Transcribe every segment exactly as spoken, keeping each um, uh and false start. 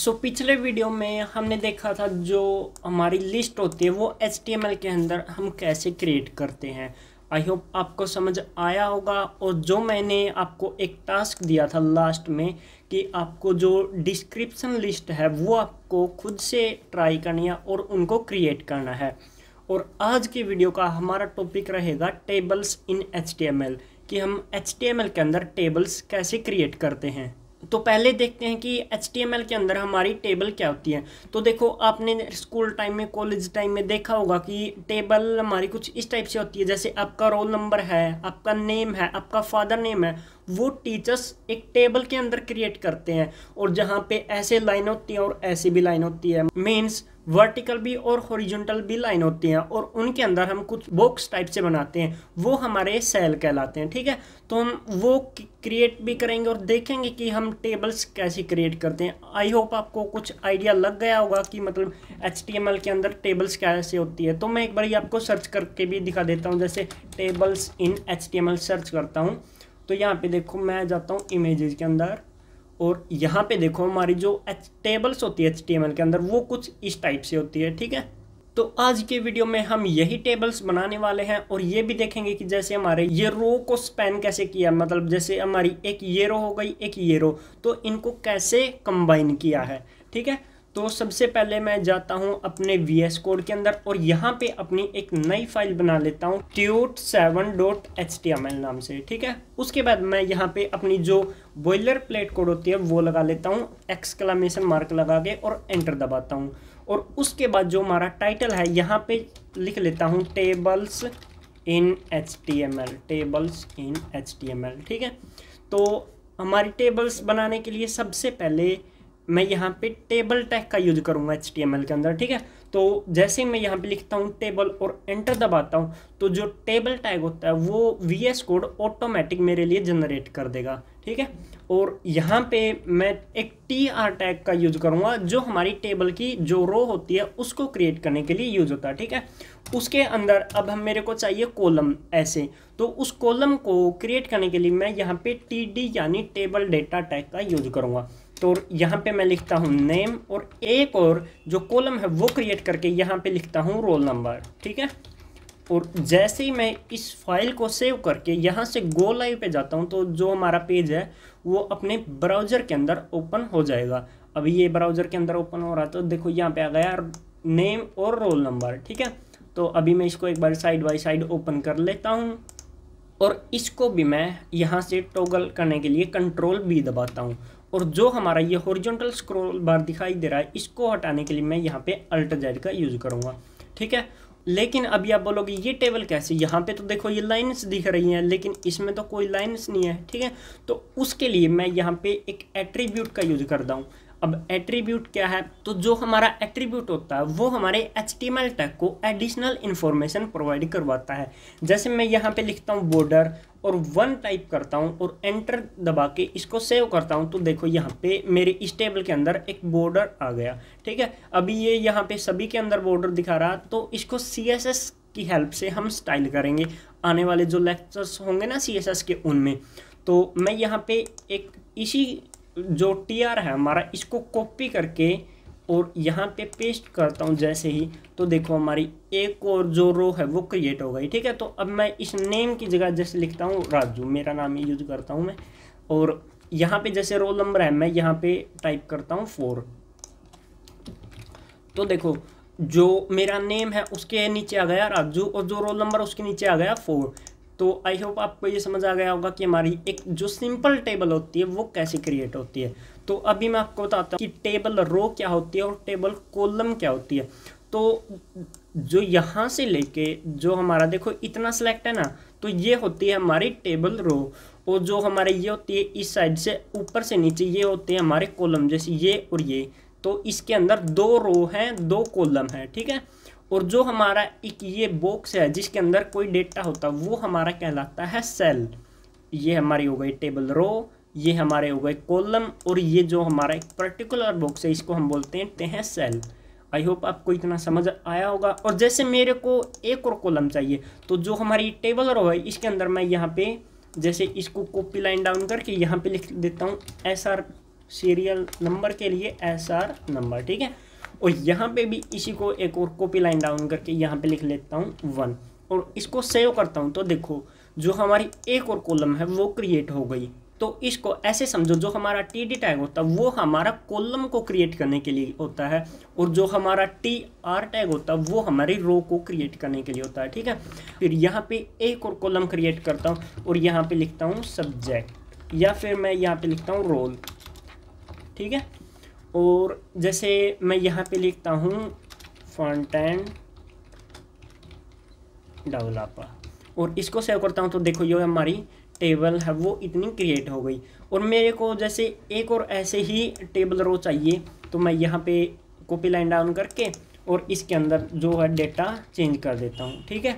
सो पिछले वीडियो में हमने देखा था जो हमारी लिस्ट होती है वो एच टी एम एल के अंदर हम कैसे क्रिएट करते हैं। आई होप आपको समझ आया होगा। और जो मैंने आपको एक टास्क दिया था लास्ट में कि आपको जो डिस्क्रिप्शन लिस्ट है वो आपको खुद से ट्राई करनी है और उनको क्रिएट करना है। और आज की वीडियो का हमारा टॉपिक रहेगा tables in H T M L कि हम एच टी एम एल के अंदर टेबल्स कैसे क्रिएट करते हैं। तो पहले देखते हैं कि एच टी एम एल के अंदर हमारी टेबल क्या होती है। तो देखो आपने स्कूल टाइम में कॉलेज टाइम में देखा होगा कि टेबल हमारी कुछ इस टाइप से होती है, जैसे आपका रोल नंबर है, आपका नेम है, आपका फादर नेम है, वो टीचर्स एक टेबल के अंदर क्रिएट करते हैं। और जहाँ पे ऐसे लाइन होती है और ऐसी भी लाइन होती है, मीन्स वर्टिकल भी और हॉरिजॉन्टल भी लाइन होती हैं, और उनके अंदर हम कुछ बॉक्स टाइप से बनाते हैं, वो हमारे सेल कहलाते हैं। ठीक है, तो हम वो क्रिएट भी करेंगे और देखेंगे कि हम टेबल्स कैसे क्रिएट करते हैं। आई होप आपको कुछ आइडिया लग गया होगा कि मतलब एच टी एम एल के अंदर टेबल्स कैसे होती है। तो मैं एक बार ये आपको सर्च करके भी दिखा देता हूँ। जैसे tables in H T M L search करता हूँ तो यहाँ पे देखो मैं जाता हूँ इमेजेस के अंदर, और यहाँ पे देखो हमारी जो एच टेबल्स होती है एच टी एम एल के अंदर वो कुछ इस टाइप से होती है। ठीक है, तो आज के वीडियो में हम यही टेबल्स बनाने वाले हैं और ये भी देखेंगे कि जैसे हमारे ये रो को स्पैन कैसे किया, मतलब जैसे हमारी एक ये रो हो गई एक ये रो, तो इनको कैसे कंबाइन किया है। ठीक है, तो सबसे पहले मैं जाता हूँ अपने वी एस कोड के अंदर और यहाँ पे अपनी एक नई फाइल बना लेता हूँ tut seven dot H T M L नाम से। ठीक है, उसके बाद मैं यहाँ पे अपनी जो बॉयलर प्लेट कोड होती है वो लगा लेता हूँ, एक्सक्लेमेशन मार्क लगा के और एंटर दबाता हूँ। और उसके बाद जो हमारा टाइटल है यहाँ पे लिख लेता हूँ tables in H T M L, tables in H T M L. ठीक है, तो हमारी टेबल्स बनाने के लिए सबसे पहले मैं यहाँ पे टेबल टैग का यूज करूँगा एच टी एम एल के अंदर। ठीक है, तो जैसे मैं यहाँ पे लिखता हूँ टेबल और एंटर दबाता हूँ तो जो टेबल टैग होता है वो वी एस कोड ऑटोमेटिक मेरे लिए जनरेट कर देगा। ठीक है, और यहाँ पे मैं एक टी आर टैग का यूज करूँगा जो हमारी टेबल की जो रो होती है उसको क्रिएट करने के लिए यूज होता है। ठीक है, उसके अंदर अब हम मेरे को चाहिए कॉलम ऐसे, तो उस कॉलम को क्रिएट करने के लिए मैं यहाँ पे टी डी यानी टेबल डेटा टैग का यूज करूँगा। तो यहाँ पे मैं लिखता हूँ नेम और एक और जो कॉलम है वो क्रिएट करके यहाँ पे लिखता हूँ रोल नंबर। ठीक है, और जैसे ही मैं इस फाइल को सेव करके यहाँ से गो लाइव पे जाता हूँ तो जो हमारा पेज है वो अपने ब्राउज़र के अंदर ओपन हो जाएगा। अभी ये ब्राउज़र के अंदर ओपन हो रहा है, तो देखो यहाँ पे आ गया नेम और रोल नंबर। ठीक है, तो अभी मैं इसको एक बार साइड बाई साइड ओपन कर लेता हूँ और इसको भी मैं यहाँ से टॉगल करने के लिए कंट्रोल बी दबाता हूँ। और जो हमारा ये हॉरिजॉन्टल स्क्रॉल बार दिखाई दे रहा है इसको हटाने के लिए मैं यहाँ पे अल्ट जेड का यूज़ करूँगा। ठीक है, लेकिन अभी आप बोलोगे ये टेबल कैसे, यहाँ पे तो देखो ये लाइंस दिख रही हैं लेकिन इसमें तो कोई लाइंस नहीं है। ठीक है, तो उसके लिए मैं यहाँ पे एक एट्रीब्यूट का यूज़ करता हूँ। अब एट्रीब्यूट क्या है, तो जो हमारा एट्रीब्यूट होता है वो हमारे H T M L tag को एडिशनल इन्फॉर्मेशन प्रोवाइड करवाता है। जैसे मैं यहाँ पे लिखता हूँ बॉर्डर और वन टाइप करता हूँ और एंटर दबा के इसको सेव करता हूँ तो देखो यहाँ पे मेरे इस टेबल के अंदर एक बॉर्डर आ गया। ठीक है, अभी ये यह यहाँ पे सभी के अंदर बॉर्डर दिखा रहा, तो इसको सी एस एस की हेल्प से हम स्टाइल करेंगे आने वाले जो लेक्चर्स होंगे ना सी एस एस के उनमें। तो मैं यहाँ पे एक इसी जो टी आर है हमारा इसको कॉपी करके और यहाँ पे पेस्ट करता हूँ जैसे ही, तो देखो हमारी एक और जो रो है वो क्रिएट हो गई। ठीक है, तो अब मैं इस नेम की जगह जैसे लिखता हूँ राजू, मेरा नाम ही यूज करता हूँ मैं, और यहाँ पे जैसे रोल नंबर है मैं यहाँ पे टाइप करता हूँ फोर। तो देखो जो मेरा नेम है उसके नीचे आ गया राजू और जो रोल नंबर उसके नीचे आ गया फोर। तो आई होप आपको ये समझ आ गया होगा कि हमारी एक जो सिंपल टेबल होती है वो कैसे क्रिएट होती है। तो अभी मैं आपको बताता हूँ कि टेबल रो क्या होती है और टेबल कॉलम क्या होती है। तो जो यहाँ से लेके जो हमारा देखो इतना सेलेक्ट है ना, तो ये होती है हमारी टेबल रो, और जो हमारे ये होती है इस साइड से ऊपर से नीचे ये होते हैं हमारे कॉलम, जैसे ये और ये। तो इसके अंदर दो रो हैं दो कॉलम हैं। ठीक है, और जो हमारा एक ये बॉक्स है जिसके अंदर कोई डेटा होता है वो हमारा कहलाता है सेल। ये हमारी हो गई टेबल रो, ये हमारे हो गए कॉलम, और ये जो हमारा एक पर्टिकुलर बॉक्स है इसको हम बोलते हैं ते हैं सेल। आई होप आपको इतना समझ आया होगा। और जैसे मेरे को एक और कॉलम चाहिए, तो जो हमारी टेबल रो है इसके अंदर मैं यहाँ पे जैसे इसको कॉपी लाइन डाउन करके यहाँ पे लिख देता हूँ एस आर सीरियल नंबर के लिए एस आर नंबर, ठीक है। और यहाँ पे भी इसी को एक और कॉपी लाइन डाउन करके यहाँ पे लिख लेता हूँ वन, और इसको सेव करता हूँ तो देखो जो हमारी एक और कॉलम है वो क्रिएट हो गई। तो इसको ऐसे समझो, जो हमारा टी डी टैग होता है वो हमारा कॉलम को क्रिएट करने के लिए होता है, और जो हमारा टी आर टैग होता है वो हमारी रो को क्रिएट करने के लिए होता है, ठीक है। फिर यहाँ पे एक और कॉलम क्रिएट करता हूँ और यहाँ पे लिखता हूँ सब्जेक्ट, या फिर मैं यहाँ पे लिखता हूँ रोल, ठीक है। और जैसे मैं यहाँ पे लिखता हूँ फ्रंट एंड डेवलपर और इसको सेव करता हूँ तो देखो ये हमारी टेबल है वो इतनी क्रिएट हो गई। और मेरे को जैसे एक और ऐसे ही टेबल रो चाहिए तो मैं यहाँ पे कॉपी लाइन डाउन करके और इसके अंदर जो है डेटा चेंज कर देता हूँ, ठीक है।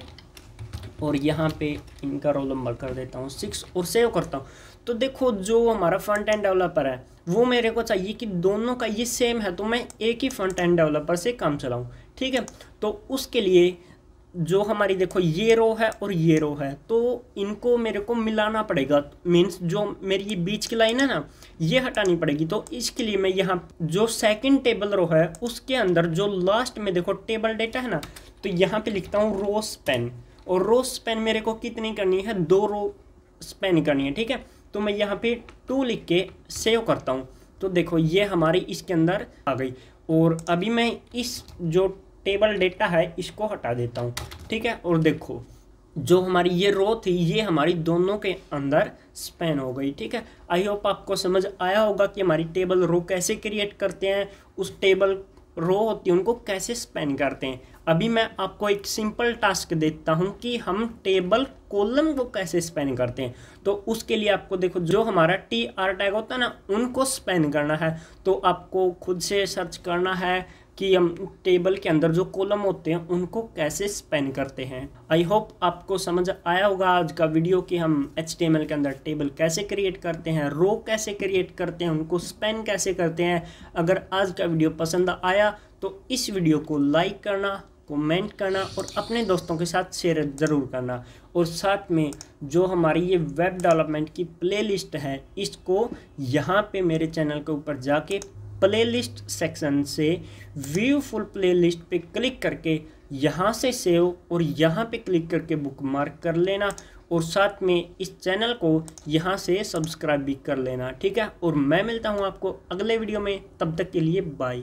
और यहाँ पे इनका रोल नंबर कर देता हूँ सिक्स और सेव करता हूँ तो देखो जो हमारा फ्रंट एंड डेवलपर है वो मेरे को चाहिए कि दोनों का ये सेम है तो मैं एक ही फ्रंट एंड डेवलपर से काम चलाऊँ, ठीक है। तो उसके लिए जो हमारी देखो ये रो है और ये रो है तो इनको मेरे को मिलाना पड़ेगा, मीन्स जो मेरी ये बीच की लाइन है ना ये हटानी पड़ेगी। तो इसके लिए मैं यहाँ जो सेकंड टेबल रो है उसके अंदर जो लास्ट में देखो टेबल डेटा है ना तो यहाँ पे लिखता हूँ रो स्पेन, और रो स्पेन मेरे को कितनी करनी है, दो रो स्पेन करनी है, ठीक है। तो मैं यहाँ पे टू लिख के सेव करता हूँ तो देखो ये हमारी इसके अंदर आ गई। और अभी मैं इस जो टेबल डेटा है इसको हटा देता हूँ, ठीक है। और देखो जो हमारी ये रो थी ये हमारी दोनों के अंदर स्पैन हो गई, ठीक है। आई होप आपको समझ आया होगा कि हमारी टेबल रो कैसे क्रिएट करते हैं, उस टेबल रो होती है उनको कैसे स्पैन करते हैं। अभी मैं आपको एक सिंपल टास्क देता हूँ कि हम टेबल कॉलम को कैसे स्पैन करते हैं। तो उसके लिए आपको देखो जो हमारा टी आर टैग होता है ना उनको स्पैन करना है, तो आपको खुद से सर्च करना है कि हम टेबल के अंदर जो कॉलम होते हैं उनको कैसे स्पैन करते हैं। आई होप आपको समझ आया होगा आज का वीडियो कि हम एच टी एम एल के अंदर टेबल कैसे क्रिएट करते हैं, रो कैसे क्रिएट करते हैं, उनको स्पैन कैसे करते हैं। अगर आज का वीडियो पसंद आया तो इस वीडियो को लाइक करना, कमेंट करना और अपने दोस्तों के साथ शेयर ज़रूर करना। और साथ में जो हमारी ये वेब डेवलपमेंट की प्लेलिस्ट है इसको यहाँ पे मेरे चैनल के ऊपर जाके प्लेलिस्ट सेक्शन से व्यू फुल प्लेलिस्ट पे क्लिक करके यहाँ से सेव और यहाँ पे क्लिक करके बुकमार्क कर लेना, और साथ में इस चैनल को यहाँ से सब्सक्राइब भी कर लेना, ठीक है। और मैं मिलता हूँ आपको अगले वीडियो में, तब तक के लिए बाय।